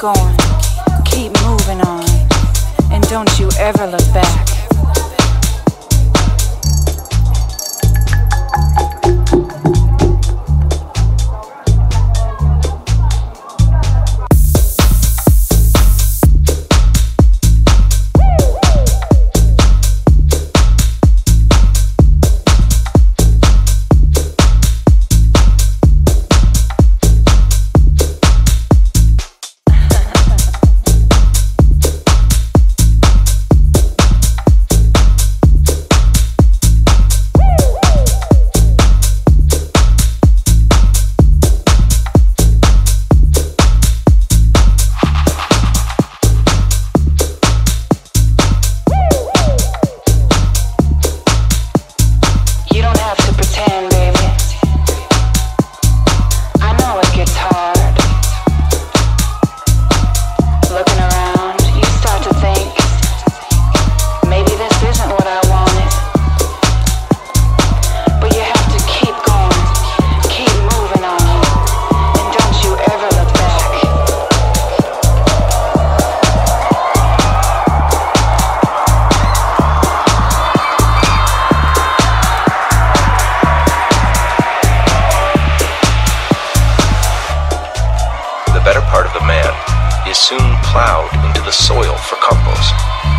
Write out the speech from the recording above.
going, keep moving on, and don't you ever look back. Soon plowed into the soil for compost.